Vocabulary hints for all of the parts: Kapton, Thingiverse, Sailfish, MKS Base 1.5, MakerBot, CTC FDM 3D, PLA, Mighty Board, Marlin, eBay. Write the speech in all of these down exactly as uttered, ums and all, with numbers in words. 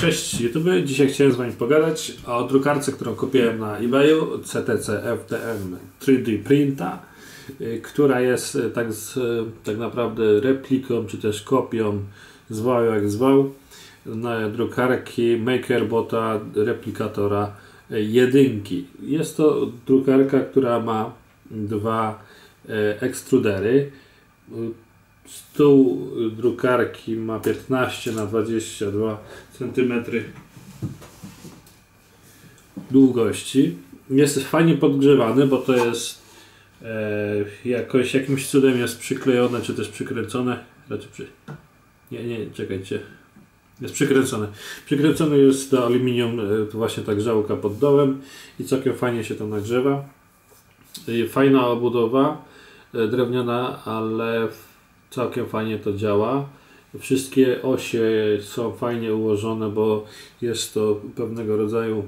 Cześć YouTube, dzisiaj chciałem z Wami pogadać o drukarce, którą kupiłem na eBayu, C T C F D M trzy D Printa, która jest tak, z, tak naprawdę repliką, czy też kopią, zwał jak zwał, na drukarki MakerBota replikatora jedynki. Jest to drukarka, która ma dwa ekstrudery. Stół drukarki ma piętnaście na dwadzieścia dwa centymetry długości. Jest fajnie podgrzewany, bo to jest e, jakoś, jakimś cudem jest przyklejone, czy też przykręcone. Znaczy, przy... Nie, nie, czekajcie. Jest przykręcone. Przykręcone jest do aluminium, e, właśnie ta grzałka pod dołem i całkiem fajnie się to nagrzewa. E, fajna obudowa, e, drewniana, ale całkiem fajnie to działa. Wszystkie osie są fajnie ułożone, bo jest to pewnego rodzaju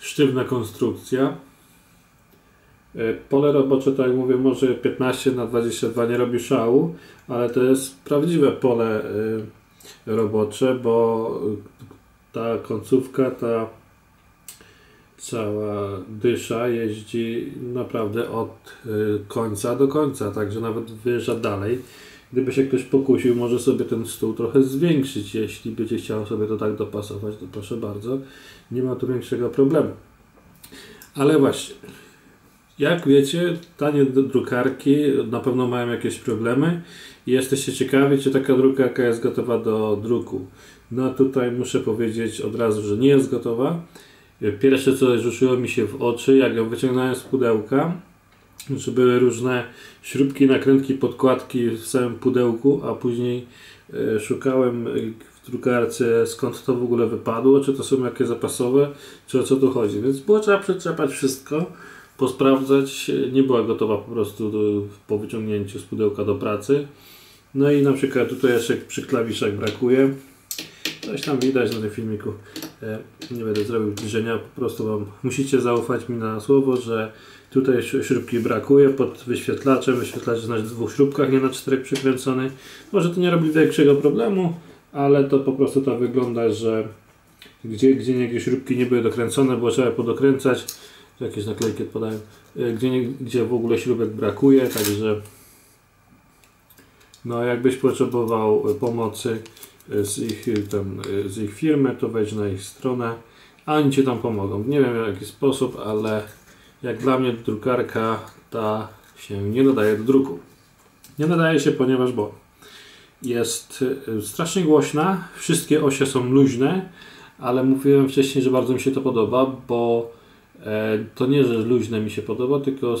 sztywna konstrukcja. Pole robocze, tak jak mówię, może piętnaście na dwadzieścia dwa nie robi szału, ale to jest prawdziwe pole robocze, bo ta końcówka, ta cała dysza jeździ naprawdę od końca do końca, także nawet wyjeżdża dalej. Gdyby się ktoś pokusił, może sobie ten stół trochę zwiększyć, jeśli będzie chciał sobie to tak dopasować, to proszę bardzo, nie ma tu większego problemu. Ale właśnie, jak wiecie, tanie drukarki na pewno mają jakieś problemy i jesteście ciekawi, czy taka drukarka jest gotowa do druku. No tutaj muszę powiedzieć od razu, że nie jest gotowa. Pierwsze, co rzuciło mi się w oczy, jak ją wyciągnąłem z pudełka, że były różne śrubki, nakrętki, podkładki w samym pudełku, a później szukałem w drukarce, skąd to w ogóle wypadło, czy to są jakieś zapasowe, czy o co tu chodzi. Więc było trzeba przetrzepać wszystko, posprawdzać. Nie była gotowa po prostu do, po wyciągnięciu z pudełka do pracy. No i na przykład tutaj jeszcze przy klawiszach brakuje. Coś tam widać na tym filmiku. Nie będę zrobił zbliżenia, po prostu wam musicie zaufać mi na słowo, że tutaj śrubki brakuje pod wyświetlaczem. Wyświetlacz jest na dwóch śrubkach, nie na czterech przykręcony. Może to nie robi większego problemu, ale to po prostu to wygląda, że gdzie, gdzie niektóre śrubki nie były dokręcone, było trzeba podokręcać. Jakieś naklejki odpadają. Gdzie, gdzie w ogóle śrubek brakuje, także no jakbyś potrzebował pomocy z ich, tam, z ich firmy, to wejdź na ich stronę, a oni Ci tam pomogą. Nie wiem w jaki sposób, ale jak dla mnie drukarka ta się nie nadaje do druku. Nie nadaje się, ponieważ bo jest strasznie głośna, wszystkie osie są luźne, ale mówiłem wcześniej, że bardzo mi się to podoba, bo to nie, że luźne mi się podoba, tylko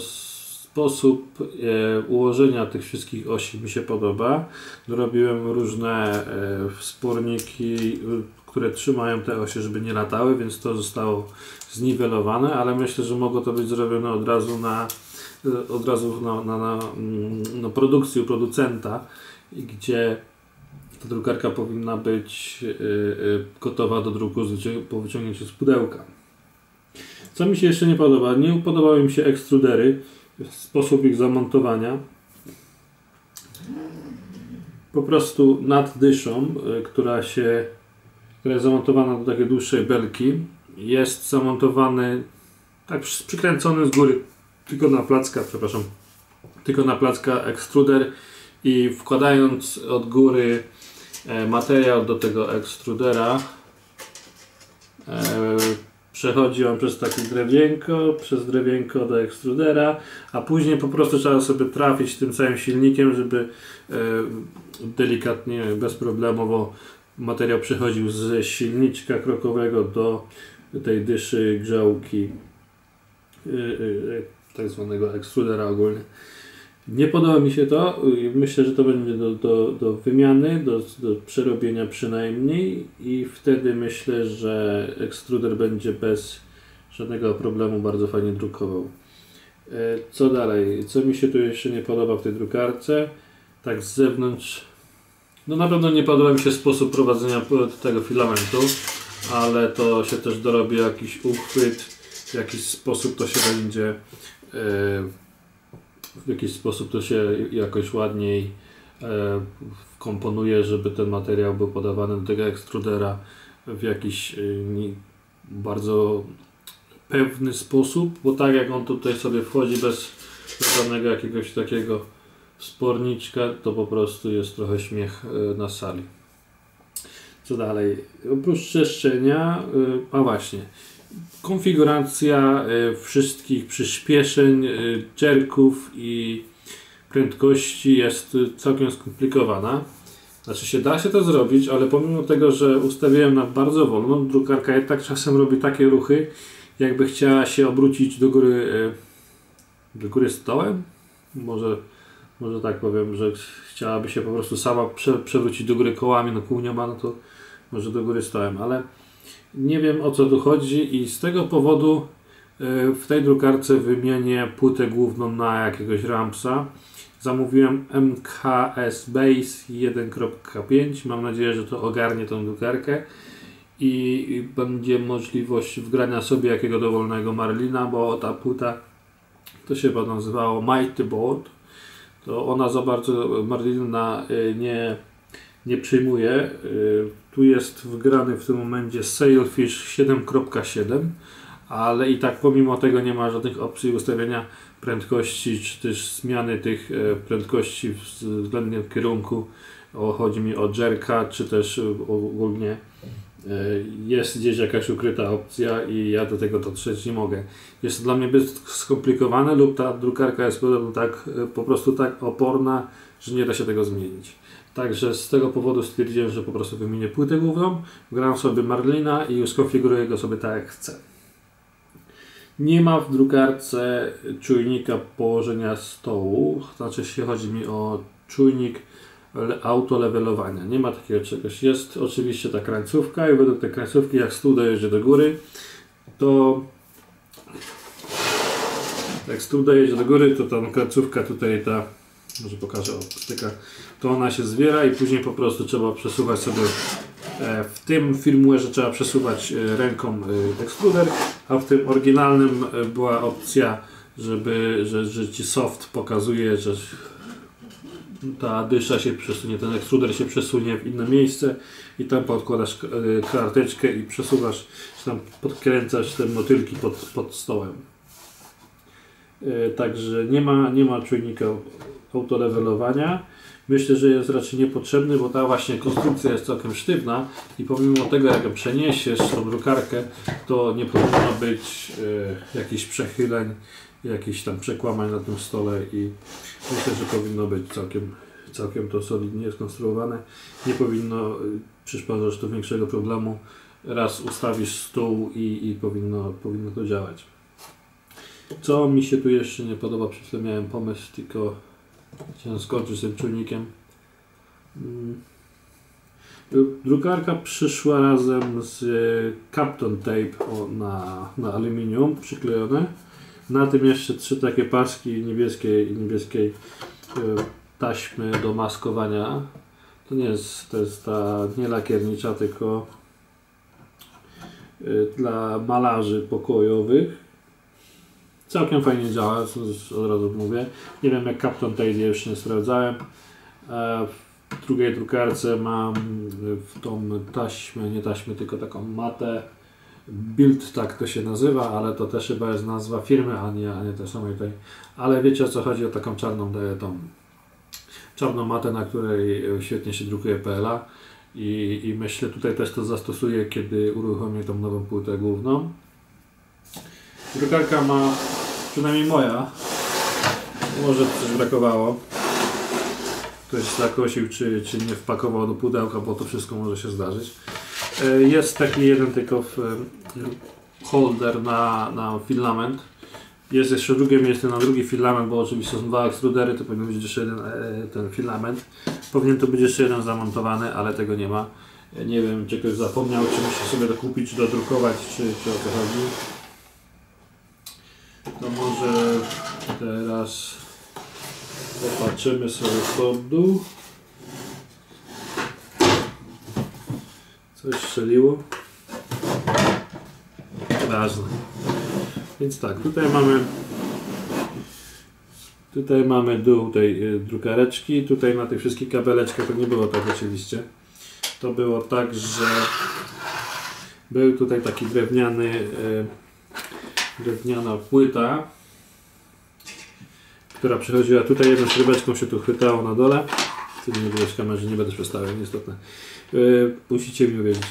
sposób e, ułożenia tych wszystkich osi mi się podoba. Robiłem różne e, wsporniki, które trzymają te osie, żeby nie latały, więc to zostało zniwelowane, ale myślę, że mogło to być zrobione od razu na, e, od razu na, na, na, na produkcji u producenta, gdzie ta drukarka powinna być e, e, gotowa do druku po wyciągnięciu z pudełka. Co mi się jeszcze nie podoba? Nie podobały mi się ekstrudery. Sposób ich zamontowania. Po prostu nad dyszą, która się która jest zamontowana do takiej dłuższej belki, jest zamontowany tak przykręcony z góry tylko na placka, przepraszam, tylko na placka ekstruder i wkładając od góry materiał do tego ekstrudera e, przechodzi on przez takie drewienko, przez drewienko do ekstrudera, a później po prostu trzeba sobie trafić tym całym silnikiem, żeby e, delikatnie, bezproblemowo materiał przechodził z silniczka krokowego do tej dyszy grzałki, e, e, tak zwanego ekstrudera ogólnie. Nie podoba mi się to, myślę, że to będzie do, do, do wymiany, do, do przerobienia przynajmniej i wtedy myślę, że ekstruder będzie bez żadnego problemu bardzo fajnie drukował. Co dalej? Co mi się tu jeszcze nie podoba w tej drukarce? Tak z zewnątrz, no na pewno nie podoba mi się sposób prowadzenia tego filamentu, ale to się też dorobi jakiś uchwyt, w jakiś sposób to się będzie... Yy, w jakiś sposób to się jakoś ładniej komponuję, żeby ten materiał był podawany do tego ekstrudera w jakiś bardzo pewny sposób, bo tak jak on tutaj sobie wchodzi bez żadnego jakiegoś takiego sporniczka, to po prostu jest trochę śmiech na sali. Co dalej? Oprócz streszczenia, a właśnie, konfiguracja wszystkich przyspieszeń, czerków i prędkości jest całkiem skomplikowana. Znaczy się da się to zrobić, ale pomimo tego, że ustawiłem na bardzo wolno, drukarka i tak czasem robi takie ruchy, jakby chciała się obrócić do góry, do góry stołem. Może, może tak powiem, że chciałaby się po prostu sama prze, przewrócić do góry kołami, no kół nie ma, no to może do góry stołem, ale nie wiem, o co tu chodzi i z tego powodu w tej drukarce wymienię płytę główną na jakiegoś Ramsa. Zamówiłem M K S Base jeden kropka pięć. Mam nadzieję, że to ogarnie tą drukarkę i będzie możliwość wgrania sobie jakiego dowolnego Marlina, bo ta płyta to się nazywało Mighty Board. To ona za bardzo Marlina nie, nie przyjmuje. Tu jest wgrany w tym momencie Sailfish siedem kropka siedem. Ale i tak pomimo tego nie ma żadnych opcji ustawienia prędkości, czy też zmiany tych prędkości względnie w kierunku. O, chodzi mi o jerka, czy też ogólnie jest gdzieś jakaś ukryta opcja i ja do tego dotrzeć nie mogę. Jest to dla mnie zbyt skomplikowane lub ta drukarka jest tak, po prostu tak oporna, że nie da się tego zmienić. Także z tego powodu stwierdziłem, że po prostu wymienię płytę główną, wgram sobie Marlina i skonfiguruję go sobie tak jak chcę. Nie ma w drukarce czujnika położenia stołu, znaczy się chodzi mi o czujnik autolevelowania. Nie ma takiego czegoś. Jest oczywiście ta krańcówka i według tej krańcówki jak stół dojeżdża do góry, to jak stół dojeżdża do góry, to ta krańcówka tutaj ta, może pokażę, optyka, to ona się zwiera i później po prostu trzeba przesuwać sobie. W tym firmware, że trzeba przesuwać ręką ekstruder, a w tym oryginalnym była opcja, żeby, że, że ci soft pokazuje, że ta dysza się przesunie, ten ekstruder się przesunie w inne miejsce i tam podkładasz karteczkę i przesuwasz, czy tam podkręcasz te motylki pod, pod stołem. Także nie ma, nie ma czujnika autolevelowania. Myślę, że jest raczej niepotrzebny, bo ta właśnie konstrukcja jest całkiem sztywna i pomimo tego, jak ją przeniesiesz tą drukarkę, to nie powinno być y, jakichś przechyleń, jakichś tam przekłamań na tym stole i myślę, że powinno być całkiem, całkiem to solidnie skonstruowane. Nie powinno przysparzać tu większego problemu. Raz ustawisz stół i, i powinno, powinno to działać. Co mi się tu jeszcze nie podoba, przy tym miałem pomysł, tylko chciałem skończyć z tym czujnikiem. Drukarka przyszła razem z Kapton Tape na, na aluminium przyklejone. Na tym jeszcze trzy takie paski niebieskiej, niebieskiej taśmy do maskowania. To nie jest, to jest ta nie lakiernicza, tylko dla malarzy pokojowych. Całkiem fajnie działa, od razu mówię. Nie wiem jak Kapton Tape, jeszcze nie sprawdzałem. W drugiej drukarce mam w tą taśmę, nie taśmę, tylko taką matę. Build tak to się nazywa, ale to też chyba jest nazwa firmy, a nie, a nie tej samej tej. Ale wiecie o co chodzi, o taką czarną, tą czarną matę, na której świetnie się drukuje P L A. I, i myślę tutaj też to zastosuję, kiedy uruchomię tą nową płytę główną. Drukarka ma, przynajmniej moja, może coś brakowało, ktoś zakosił czy, czy nie wpakował do pudełka, bo to wszystko może się zdarzyć. Jest taki jeden tylko w holder na, na filament, jest jeszcze drugie miejsce na drugi filament, bo oczywiście są dwa ekstrudery, to powinien być jeszcze jeden ten filament. Powinien to być jeszcze jeden zamontowany, ale tego nie ma. Nie wiem, czy ktoś zapomniał, czy muszę sobie to kupić, dodrukować, czy, czy o to chodzi. To może teraz popatrzymy sobie pod dół. Coś strzeliło. Ważne. Więc tak, tutaj mamy Tutaj mamy dół tej drukareczki, tutaj na tych wszystkich kabeleczkach to nie było tak oczywiście. To było tak, że był tutaj taki drewniany, drewniana płyta, która przechodziła tutaj, jedną śrubeczką się tu chwytało na dole. Chcę nie wybrać kamerze, nie będę przestawiał, nieistotne. Musicie mi uwierzyć.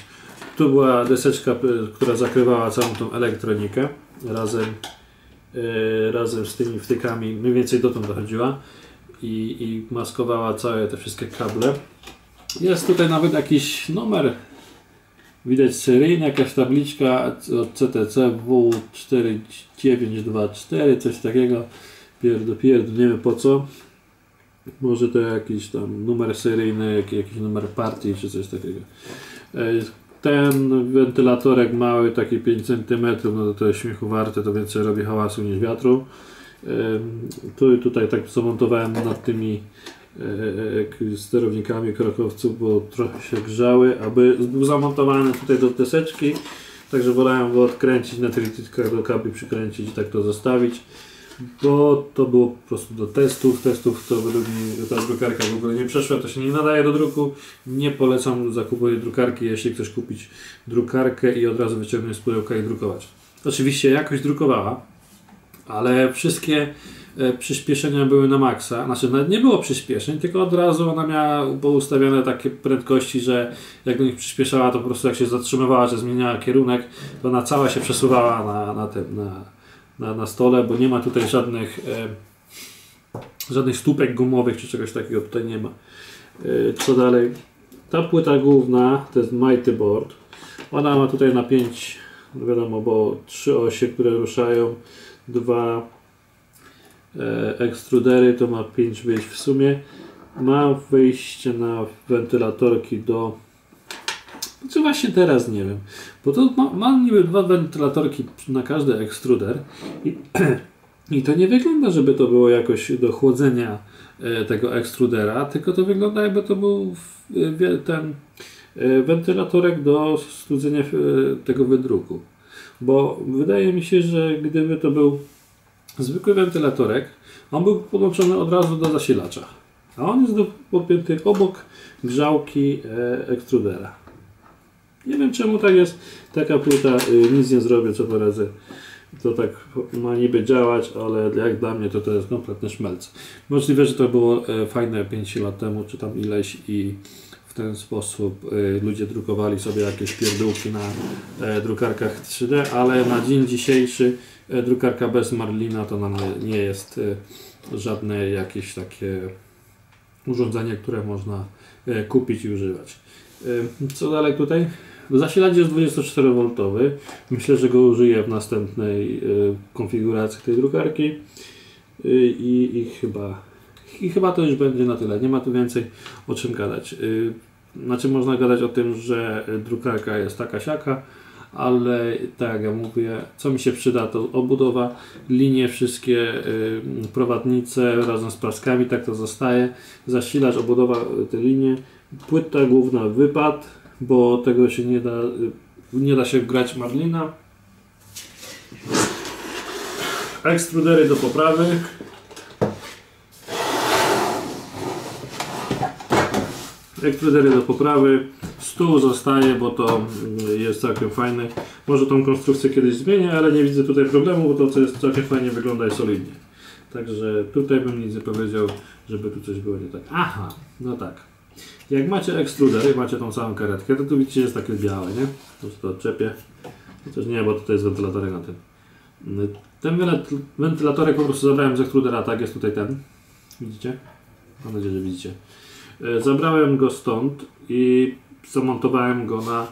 Tu była deseczka, która zakrywała całą tą elektronikę razem, yy, razem z tymi wtykami, mniej więcej dotąd dochodziła i, i maskowała całe te wszystkie kable. Jest tutaj nawet jakiś numer, widać seryjny, jakaś tabliczka od C T C W cztery dziewięć dwa cztery, coś takiego, pierdu pierdu, nie wiem po co. Może to jakiś tam numer seryjny, jakiś numer partii czy coś takiego. Yy, Ten wentylatorek mały, taki pięć centymetrów, no to to jest śmiechu warte, to więcej robi hałasu niż wiatru. Tu i tutaj tak zamontowałem nad tymi sterownikami krokowców, bo trochę się grzały, aby był zamontowany tutaj do deseczki. Także wolałem go odkręcić, na trylitkach do kabli przykręcić i tak to zostawić. Bo to było po prostu do testów, testów to według mnie ta drukarka w ogóle nie przeszła, to się nie nadaje do druku. Nie polecam zakupu drukarki, jeśli chcesz kupić drukarkę i od razu wyciągnąć z pudełka i drukować. Oczywiście jakoś drukowała, ale wszystkie przyspieszenia były na maksa, znaczy nawet nie było przyspieszeń, tylko od razu ona miała poustawione takie prędkości, że jak do nich przyspieszała, to po prostu jak się zatrzymywała, że zmieniała kierunek, to ona cała się przesuwała na, na tym, na Na, na stole, bo nie ma tutaj żadnych e, żadnych stópek gumowych czy czegoś takiego, tutaj nie ma. E, co dalej? Ta płyta główna to jest Mighty Board. Ona ma tutaj na pięć, no wiadomo, bo trzy osie, które ruszają, dwa e, ekstrudery, to ma pięć wyjść w sumie. Ma wyjście na wentylatorki do... Czy właśnie teraz nie wiem, bo to ma, ma niby dwa wentylatorki na każdy ekstruder i, i to nie wygląda, żeby to było jakoś do chłodzenia e, tego ekstrudera, tylko to wygląda, jakby to był w, w, ten e, wentylatorek do studzenia e, tego wydruku, bo wydaje mi się, że gdyby to był zwykły wentylatorek, on był podłączony od razu do zasilacza, a on jest do, podpięty obok grzałki e, ekstrudera. Nie wiem czemu tak jest, taka płyta, yy, nic nie zrobię, co poradzę, to tak ma niby działać, ale jak dla mnie to to jest kompletny szmelc. Możliwe, że to było e, fajne pięć lat temu, czy tam ileś i w ten sposób e, ludzie drukowali sobie jakieś pierdółki na e, drukarkach trzy D, ale na dzień dzisiejszy e, drukarka bez Marlina to na, nie jest e, żadne jakieś takie urządzenie, które można e, kupić i używać. Co dalej tutaj? Zasilacz jest dwudziestoczterowoltowy. Myślę, że go użyję w następnej konfiguracji tej drukarki. I, i, chyba, I chyba to już będzie na tyle. Nie ma tu więcej o czym gadać. Znaczy można gadać o tym, że drukarka jest taka siaka, ale tak jak ja mówię, co mi się przyda to obudowa, linie wszystkie, prowadnice razem z praskami, tak to zostaje. Zasilacz, obudowa, te linie. Płyta główna wypadł, bo tego się nie da, nie da się wgrać Marlina. Ekstrudery do poprawy. Ekstrudery do poprawy. Stół zostaje, bo to jest całkiem fajny. Może tą konstrukcję kiedyś zmienię, ale nie widzę tutaj problemu, bo to co jest całkiem fajnie wygląda i solidnie. Także tutaj bym nic nie powiedział, żeby tu coś było nie tak. Aha, no tak. Jak macie ekstruder i macie tą samą karetkę, to tu widzicie jest takie białe, nie? Tu to odczepię. Chociaż nie, bo tutaj jest wentylatorek na tym. Ten wentylatorek po prostu zabrałem z ekstrudera, tak jest tutaj ten. Widzicie? Mam nadzieję, że widzicie. Zabrałem go stąd i zamontowałem go na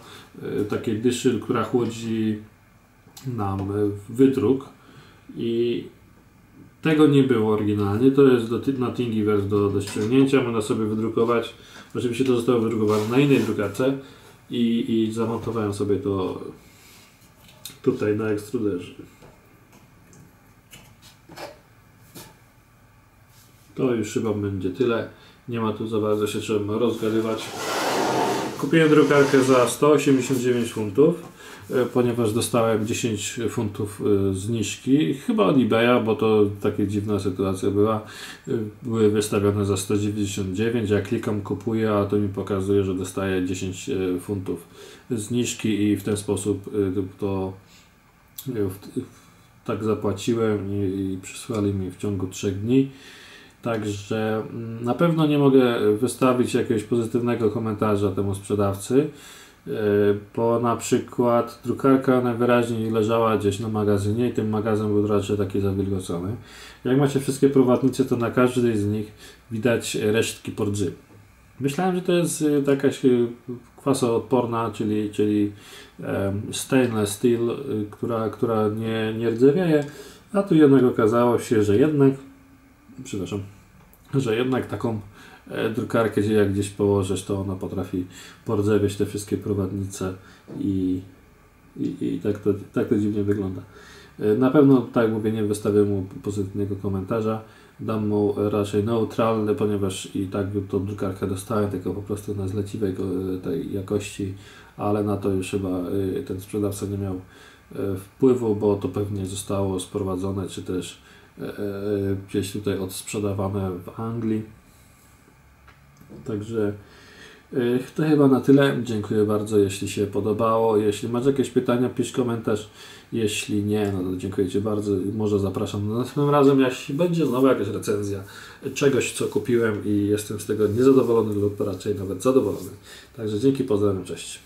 takiej dyszy, która chłodzi nam wydruk. I tego nie było oryginalnie, to jest do, na Thingiverse do, do ściągnięcia, można sobie wydrukować. Oczywiście to zostało wydrukowane na innej drukarce i, i zamontowałem sobie to tutaj na ekstruderze. To już chyba będzie tyle, nie ma tu za bardzo się trzeba rozgadywać. Kupiłem drukarkę za sto osiemdziesiąt dziewięć funtów. ponieważ dostałem dziesięć funtów zniżki, chyba od eBaya, bo to taka dziwna sytuacja była. Były wystawione za sto dziewięćdziesiąt dziewięć, ja klikam kupuję, a to mi pokazuje, że dostaję dziesięć funtów zniżki i w ten sposób to tak zapłaciłem i przysłali mi w ciągu trzech dni. Także na pewno nie mogę wystawić jakiegoś pozytywnego komentarza temu sprzedawcy, bo na przykład drukarka najwyraźniej leżała gdzieś na magazynie i ten magazyn był raczej taki zawilgocony. Jak macie wszystkie prowadnice, to na każdej z nich widać resztki pordzy. Myślałem, że to jest jakaś kwasa odporna, czyli, czyli stainless steel, która, która nie, nie rdzewieje, a tu jednak okazało się, że jednak Przepraszam, że jednak taką drukarkę, gdzie jak gdzieś położysz, to ona potrafi pordzewieć te wszystkie prowadnice i, i, i tak, to, tak to dziwnie wygląda. Na pewno, tak jak mówię, nie wystawię mu pozytywnego komentarza, dam mu raczej neutralny, ponieważ i tak tą drukarkę dostałem, tylko po prostu na zleciwej tej jakości, ale na to już chyba ten sprzedawca nie miał wpływu, bo to pewnie zostało sprowadzone, czy też gdzieś tutaj odsprzedawane w Anglii. Także to chyba na tyle. Dziękuję bardzo, jeśli się podobało. Jeśli masz jakieś pytania, pisz komentarz. Jeśli nie, no to dziękuję Ci bardzo. Może zapraszam na następnym razem, jeśli będzie znowu jakaś recenzja czegoś, co kupiłem i jestem z tego niezadowolony lub raczej nawet zadowolony. Także dzięki, pozdrawiam, cześć.